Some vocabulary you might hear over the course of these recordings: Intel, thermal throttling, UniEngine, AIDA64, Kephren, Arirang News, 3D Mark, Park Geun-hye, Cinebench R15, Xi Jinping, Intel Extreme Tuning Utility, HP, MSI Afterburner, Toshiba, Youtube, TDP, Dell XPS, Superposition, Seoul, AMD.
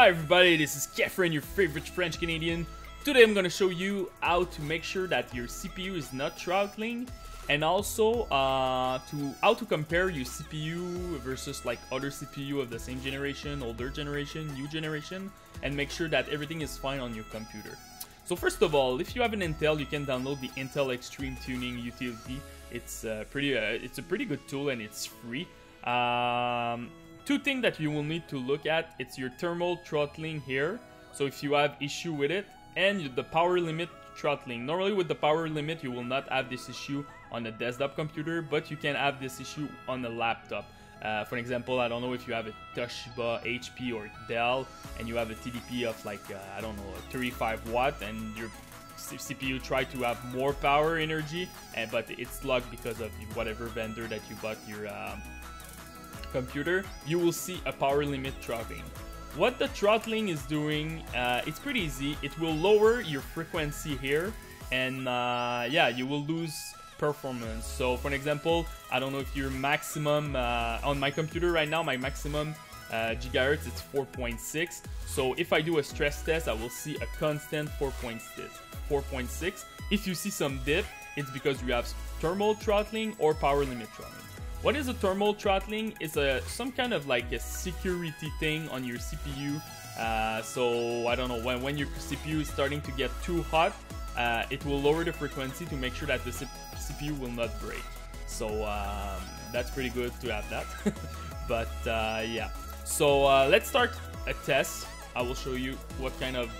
Hi everybody, this is Kephren, your favorite French Canadian. Today I'm going to show you how to make sure that your CPU is not throttling, and also how to compare your CPU versus like other CPU of the same generation, older generation, new generation, and make sure that everything is fine on your computer. So first of all, if you have an Intel, you can download the Intel Extreme Tuning Utility. It's a pretty good tool and it's free. Two things that you will need to look at, it's your thermal throttling here, so if you have issue with it, and the power limit throttling. Normally with the power limit you will not have this issue on a desktop computer, but you can have this issue on a laptop. For example, I don't know if you have a Toshiba, HP or Dell, and you have a TDP of like, I don't know, 35 watt, and your CPU try to have more power energy, but it's locked because of whatever vendor that you bought your computer, you will see a power limit throttling. What the throttling is doing, it's pretty easy. It will lower your frequency here, and yeah, you will lose performance. So for example, I don't know if your maximum on my computer right now, my maximum gigahertz, it's 4.6. So if I do a stress test, I will see a constant 4.6. If you see some dip, it's because you have thermal throttling or power limit throttling. What is a thermal throttling? It's some kind of like a security thing on your CPU. So I don't know, when your CPU is starting to get too hot, it will lower the frequency to make sure that the CPU will not break. So that's pretty good to have that. But yeah, so let's start a test. I will show you what kind of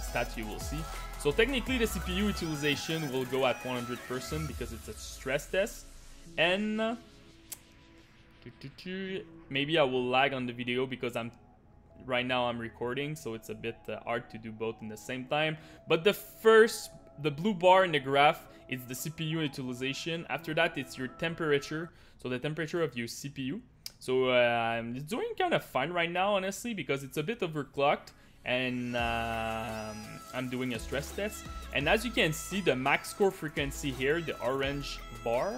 stats you will see. So technically the CPU utilization will go at 100% because it's a stress test. And maybe I will lag on the video because right now I'm recording, so it's a bit hard to do both in the same time. But the blue bar in the graph is the CPU utilization. After that, it's your temperature, so the temperature of your CPU. So it's doing kind of fine right now, honestly, because it's a bit overclocked, and I'm doing a stress test. And as you can see, the max core frequency here, the orange bar,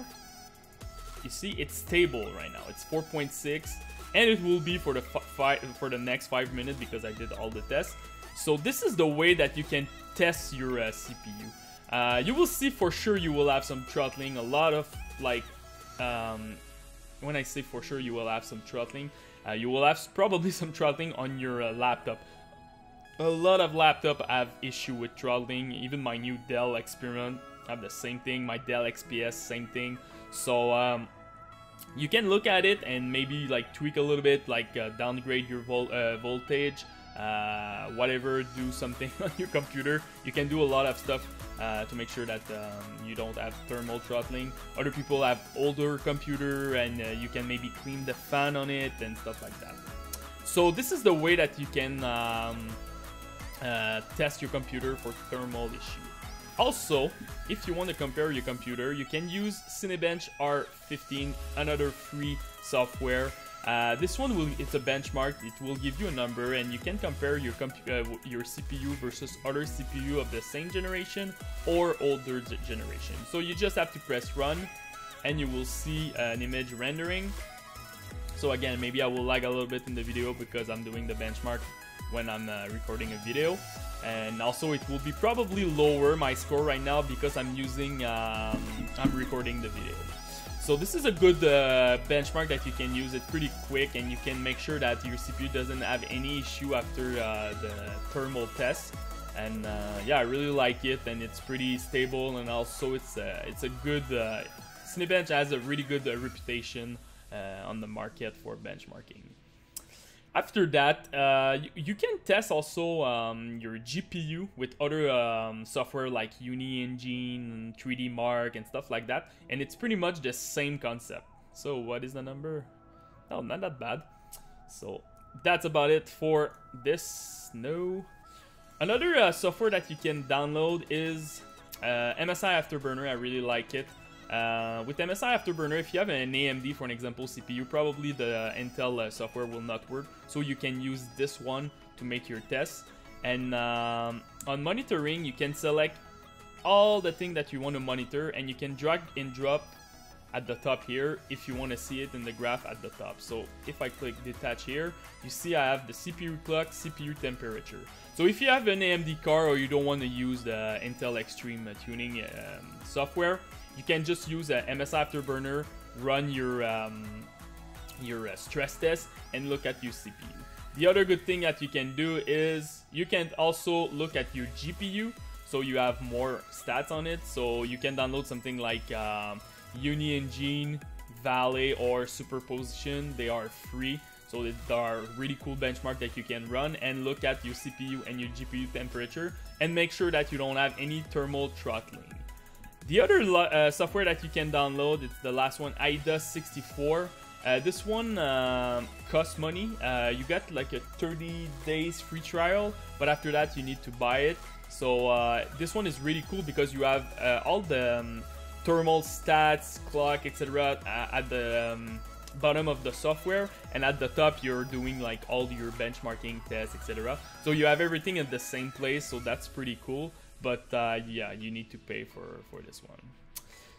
you see it's stable right now, it's 4.6, and it will be for the next 5 minutes because I did all the tests. So this is the way that you can test your CPU. You will see for sure you will have some throttling, a lot of like, when I say for sure you will have some throttling, you will have probably some throttling on your laptop. A lot of laptops have issue with throttling, even my new Dell Experiment have the same thing, my Dell XPS, same thing. So you can look at it and maybe like tweak a little bit, like downgrade your voltage, whatever, do something on your computer. You can do a lot of stuff to make sure that you don't have thermal throttling. Other people have older computer, and you can maybe clean the fan on it and stuff like that. So this is the way that you can test your computer for thermal issues. Also, if you want to compare your computer, you can use Cinebench R15, another free software. This one it's a benchmark. It will give you a number, and you can compare your CPU versus other CPU of the same generation or older generation. So you just have to press run, and you will see an image rendering. So again, maybe I will lag a little bit in the video because I'm doing the benchmark when I'm recording a video, and also it will be probably lower, my score right now, because I'm using I'm recording the video. So this is a good benchmark that you can use. It's pretty quick, and you can make sure that your CPU doesn't have any issue after the thermal test. And yeah, I really like it, and it's pretty stable, and also it's a good Cinebench has a really good reputation on the market for benchmarking. After that, you can test also your GPU with other software like UniEngine and 3D Mark and stuff like that, and it's pretty much the same concept. So what is the number? No, not that bad. So that's about it for this. No, another software that you can download is MSI Afterburner. I really like it. With MSI Afterburner, if you have an AMD, for an example, CPU, probably the Intel software will not work, so you can use this one to make your tests. And on monitoring, you can select all the things that you want to monitor, and you can drag and drop at the top here if you want to see it in the graph at the top. So if I click detach here, you see I have the CPU clock, CPU temperature. So if you have an AMD card or you don't want to use the Intel Extreme Tuning software, you can just use a MSI Afterburner, run your stress test and look at your CPU. The other good thing that you can do is you can also look at your GPU, so you have more stats on it. So you can download something like UniEngine, Valet or Superposition. They are free, so they are really cool benchmark that you can run and look at your CPU and your GPU temperature and make sure that you don't have any thermal throttling. The other software that you can download, it's the last one, AIDA64. This one costs money. You get like a 30 days free trial, but after that you need to buy it. So this one is really cool because you have all the thermal stats, clock, etc. At the bottom of the software, and at the top you're doing like all your benchmarking tests, etc. So you have everything at the same place, so that's pretty cool. But yeah, you need to pay for this one.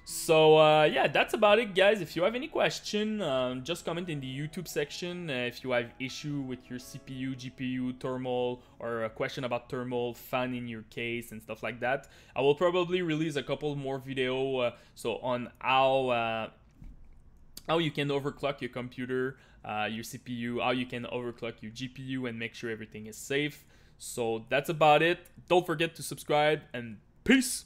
So yeah, that's about it, guys. If you have any question, just comment in the YouTube section. If you have issue with your CPU, GPU, thermal, or a question about thermal, fan in your case and stuff like that, I will probably release a couple more video so on how you can overclock your computer, your CPU, how you can overclock your GPU and make sure everything is safe. So that's about it. Don't forget to subscribe and peace.